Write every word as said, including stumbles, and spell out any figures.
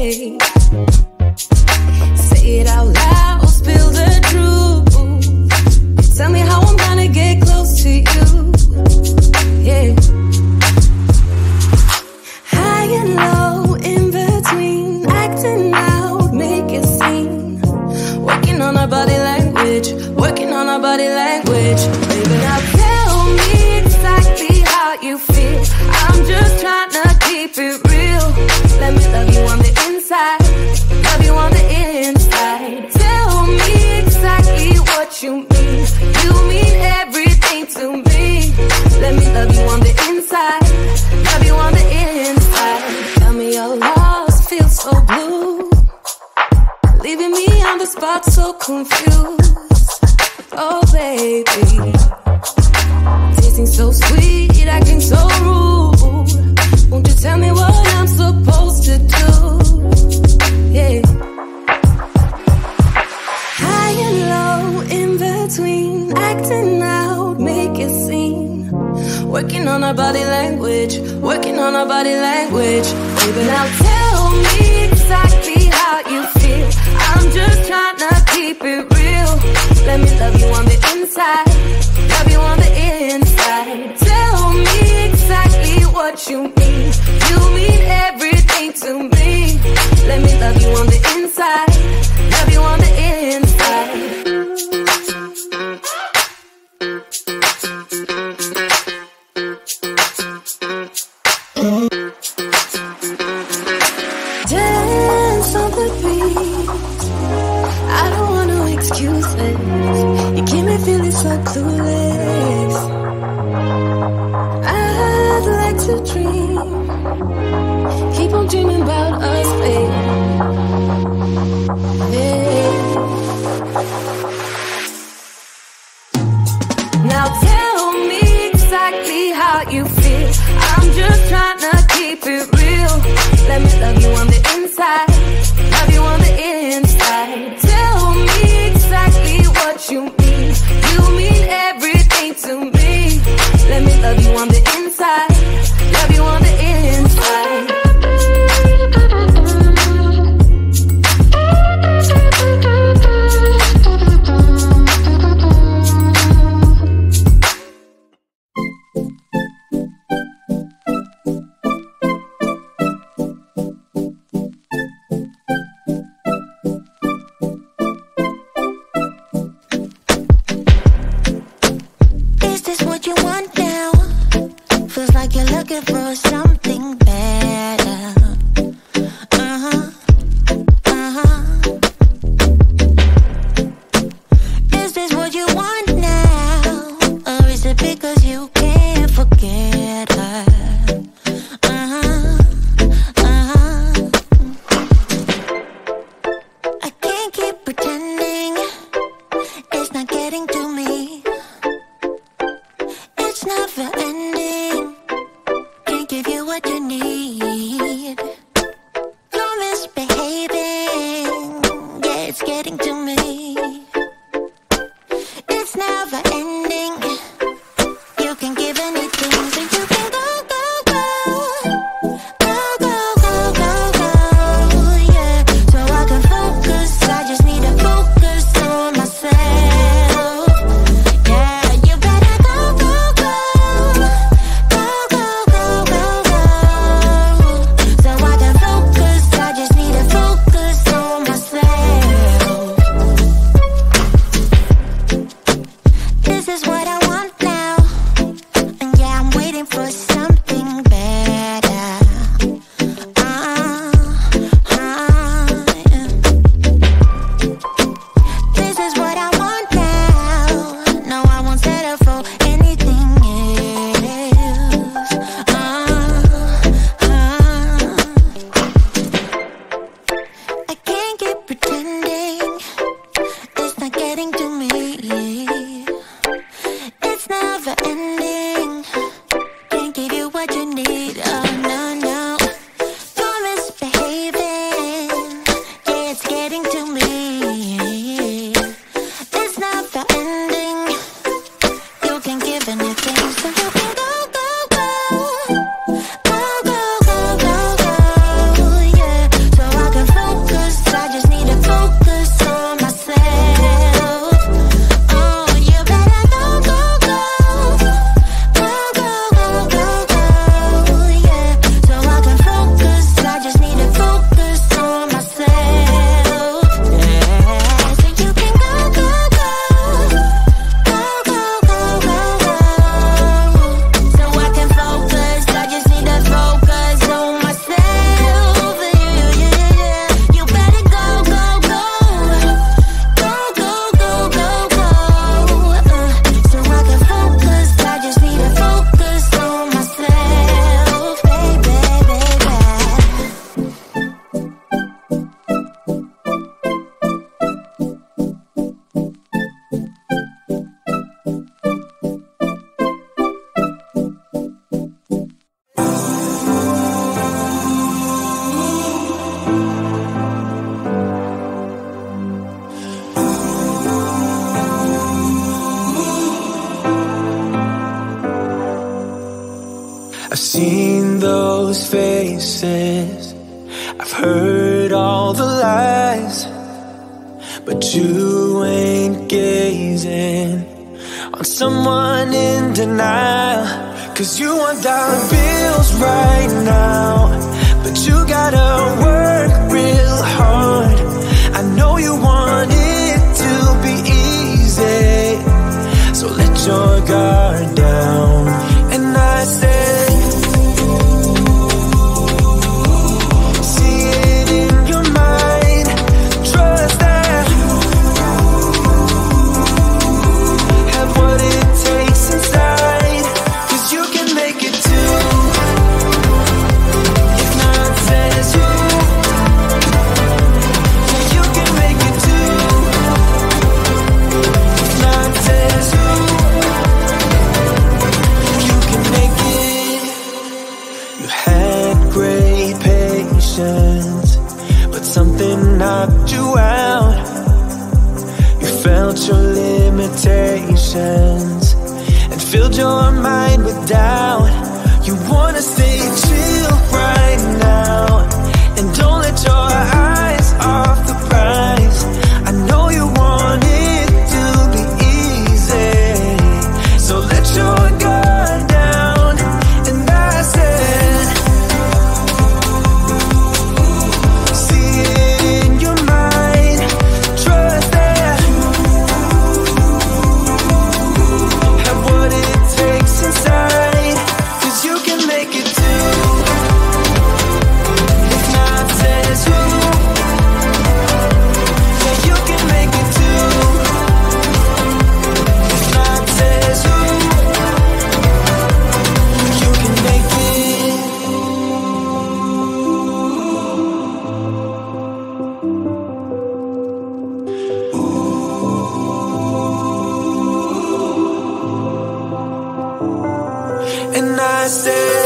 away. Say it out loud, spill the truth. Tell me how I'm gonna get close to you. Yeah. High and low, in between, acting out, make it seem. Working on our body language, working on our body language. Baby, now tell me exactly how you feel. I'm just trying to keep it real. Let me love you on the inside, love you on the inside. Tell me exactly what you mean. You mean everything to me. Let me love you on the inside, love you on the inside. Tell me your loss feels so blue, leaving me on the spot so confused. Oh baby, tasting so sweet, acting so rude. Won't you tell me what I'm supposed to do? Yeah. High and low, in between, acting out, make it seem. Working on our body language, working on our body language. Baby, now tell me exactly how you feel. I'm just trying to keep it real. Let me love you on the inside, love you on the inside. Tell me exactly what you mean. You mean everything to me. Let me love you on the inside, love you on the inside. Dance on the beat. I don't want no excuses. You keep me feeling so clueless. Dream. Keep on dreaming about us, babe. Yeah. Now tell me exactly how you feel. I'm just trying to keep it real. Let me love you on the inside, love you on the inside. Tell me exactly what you mean. You mean everything to me. Let me love you on the inside, love you on the inside. voices. I've heard all the lies, but you ain't gazing on someone in denial. Cause you want dollar bills right now, but you gotta work real hard. I know you want it to be easy, so let your guard down. And I said, but something knocked you out. You felt your limitations and filled your mind with doubt. You wanna stay chill right now and don't let your eyes off the prize. I know you want it to be easy, so let your guard down. And I said, I said